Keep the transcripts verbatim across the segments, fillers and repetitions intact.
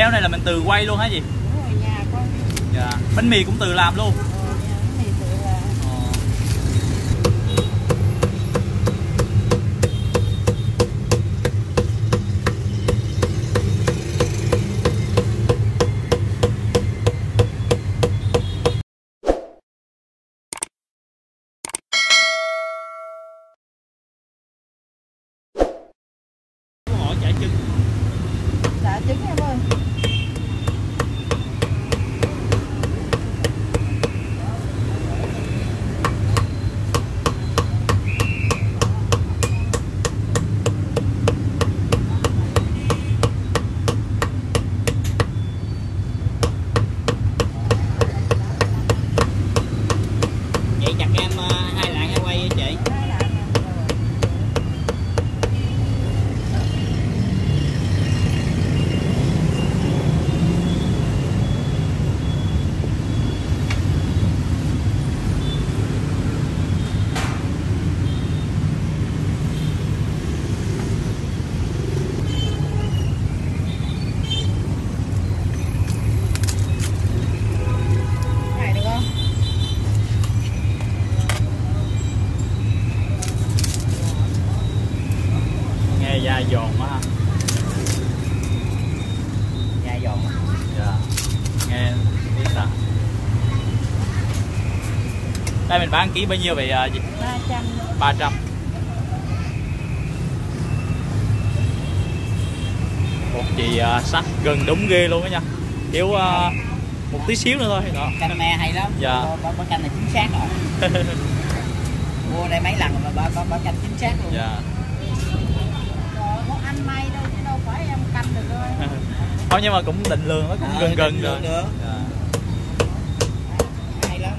Heo này là mình từ quay luôn hả chị? Đúng rồi, nhà con. Dạ. Bánh mì cũng từ làm luôn. Ừ, nhà bánh mì tự làm. Dài giòn quá ha. Dài giòn. Dạ. Nghe biết sao. Đây mình bán ký bao nhiêu vậy chị? ba trăm. ba trăm. Một chị sắc gần đúng ghê luôn đó nha. Thiếu uh, một tí xíu nữa thôi. Đó. Camera hay lắm. Dạ. Bà, bà canh là chính xác rồi. Mua đây mấy lần mà bà, bà, bà canh chính xác luôn. Dạ. Anh may đâu chứ đâu phải em canh được thôi. Thôi nhưng mà cũng định lường nó cũng à, gần gần rồi. Được. À. Hay lắm.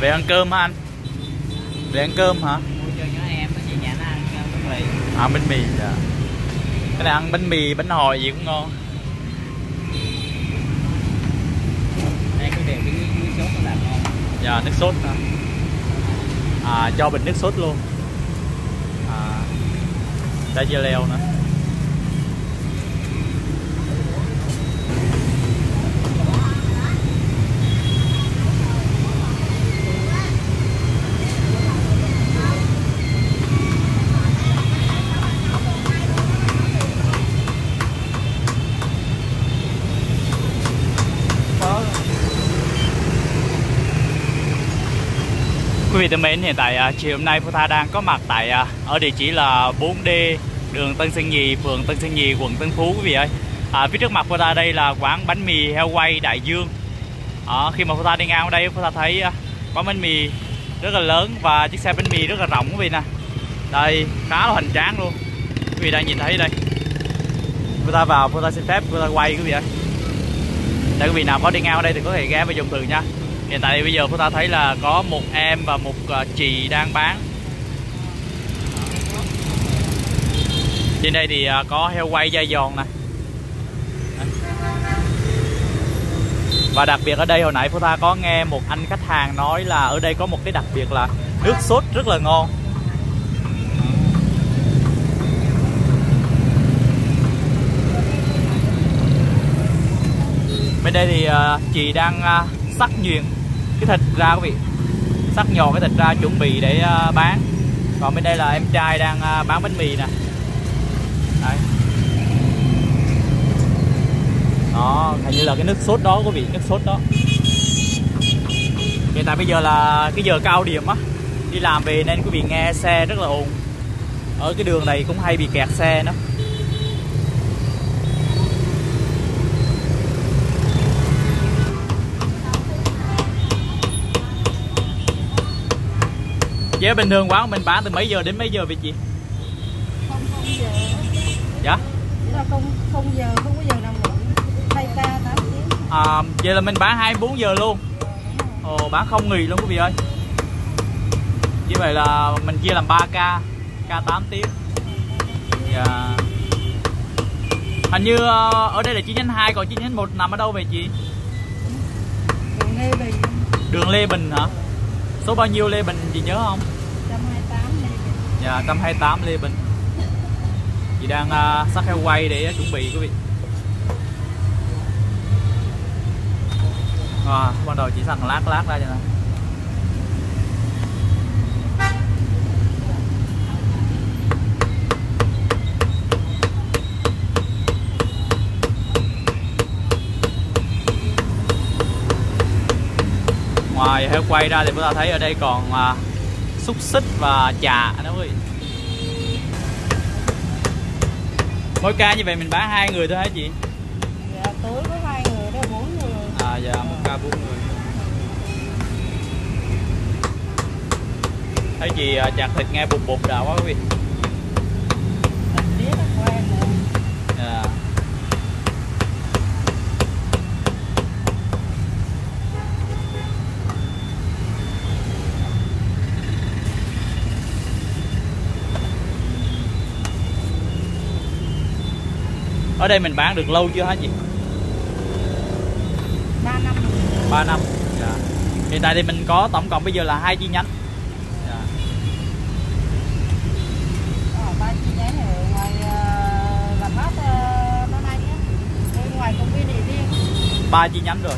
Về ăn cơm hả anh? Về ăn cơm hả? Mua cho nhỏ em, chị nhà nó ăn bánh mì. À bánh mì dạ. Cái này ăn bánh mì, bánh hồi gì cũng ngon. Đây có đều cái nước sốt nó làm ngon. Dạ nước sốt hả? À cho bình nước sốt luôn. À đã dưa leo nữa. Quý vị thân mến, hiện tại chiều hôm nay PhuTha đang có mặt tại ở địa chỉ là bốn D đường Tân Sơn Nhì, phường Tân Sơn Nhì, quận Tân Phú quý vị ơi. À, phía trước mặt PhuTha đây là quán bánh mì heo quay Đại Dương. À, khi mà PhuTha đi ngang ở đây PhuTha thấy quán bánh mì rất là lớn và chiếc xe bánh mì rất là rộng quý vị nè. Đây khá là hoành tráng luôn. Quý vị đang nhìn thấy đây. PhuTha vào PhuTha xin phép PhuTha quay quý vị ơi. Để quý vị nào có đi ngang ở đây thì có thể ghé vào dùng từ nha. Hiện tại bây giờ chúng ta thấy là có một em và một chị đang bán. Trên đây thì có heo quay da giòn nè. Và đặc biệt ở đây hồi nãy PhuTha có nghe một anh khách hàng nói là ở đây có một cái đặc biệt là nước sốt rất là ngon. Bên đây thì chị đang sắc nhuyễn cái thịt ra quý vị, sắc nhòn cái thịt ra chuẩn bị để uh, bán. Còn bên đây là em trai đang uh, bán bánh mì nè. Đấy. Đó, hình như là cái nước sốt đó quý vị, nước sốt đó. Hiện tại bây giờ là cái giờ cao điểm á, đi làm về nên quý vị nghe xe rất là ồn. Ở cái đường này cũng hay bị kẹt xe nữa. Vậy bình thường quán mình bán từ mấy giờ đến mấy giờ vậy chị? Không, không giờ. Dạ? Vậy là không, không giờ, không có giờ nào muộn. Thay ca tám tiếng. À, vậy là mình bán hai mươi bốn giờ luôn. Ồ, bán không nghỉ luôn quý vị ơi. Như vậy là mình chia làm ba ca, ca tám tiếng. Yeah. Hình như ở đây là chín nhánh hai, còn chín nhánh một nằm ở đâu vậy chị? Đường Lê Bình. Đường Lê Bình hả? Số bao nhiêu Lê Bình chị nhớ không? một hai tám Lê Bình. Dạ, yeah, một hai tám Lê Bình. Chị đang uh, sắp heo quay để uh, chuẩn bị quý vị. À, ban đầu chỉ sẵn lát lát ra cho nè. Ngoài heo quay ra thì chúng ta thấy ở đây còn à, xúc xích và chà đó quý vị. Mỗi ca như vậy mình bán hai người thôi hả chị? Dạ, tối có hai người, đây bốn người. À dạ, một ca bốn người. Thấy chị chặt thịt nghe bụt bụt đã quá quý vị. Thịt biết nó quen rồi. Dạ. Ở đây mình bán được lâu chưa hả chị? ba năm. ba năm. Dạ. Hiện tại thì mình có tổng cộng bây giờ là hai chi nhánh. Dạ. Ờ, ba chi nhánh ở ngoài làm mát năm nay nhé. Bên ngoài công viên này riêng. ba chi nhánh rồi.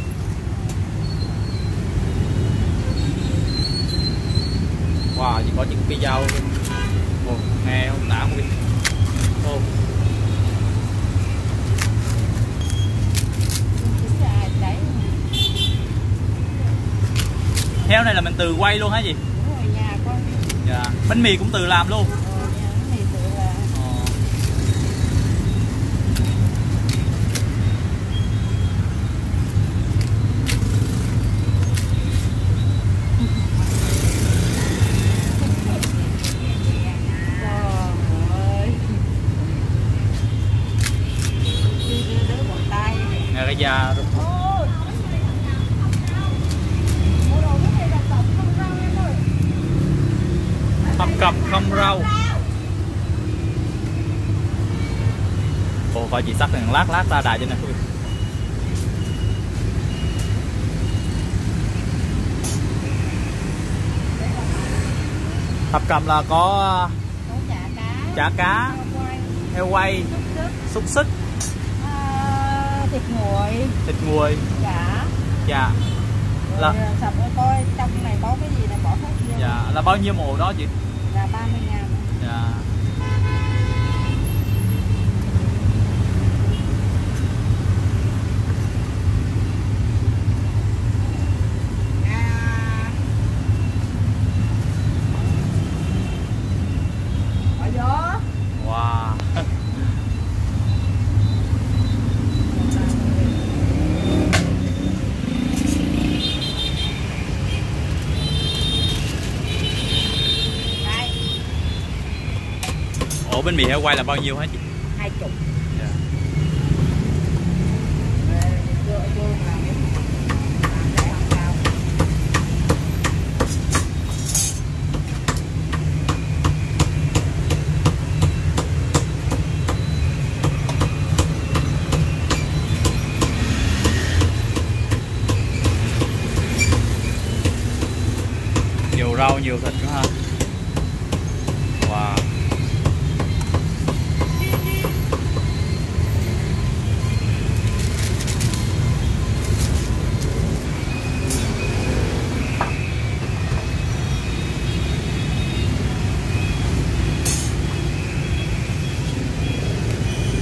Wow, chỉ có những cây dao. Ồ, nghe không nã không. Ồ. Heo này là mình tự quay luôn hả chị? Đúng rồi, nhà con. Dạ. Bánh mì cũng tự làm luôn. Ờ, nhà bánh mì tự làm. Ờ. Nghe cái da rồi. Hầm cặp không rau. Ồ, coi chị sắp lát lát ra đài trên này. Hầm cặp là có chả cá, heo quay, xúc xích, à, thịt nguội, thịt nguội, chả, chả. Là sập coi trong này có cái gì này bỏ hết vô. Dạ, là bao nhiêu mùa đó chị? Là ba mươi ngàn. Dạ. Ủa, bánh mì heo quay là bao nhiêu hả chị? hai mươi. Dạ. Nhiều rau, nhiều thịt nữa ha. Wow.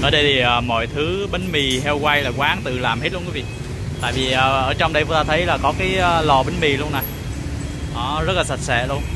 Ở đây thì uh, mọi thứ bánh mì heo quay là quán tự làm hết luôn quý vị. Tại vì uh, ở trong đây chúng ta thấy là có cái uh, lò bánh mì luôn nè. Đó, rất là sạch sẽ luôn.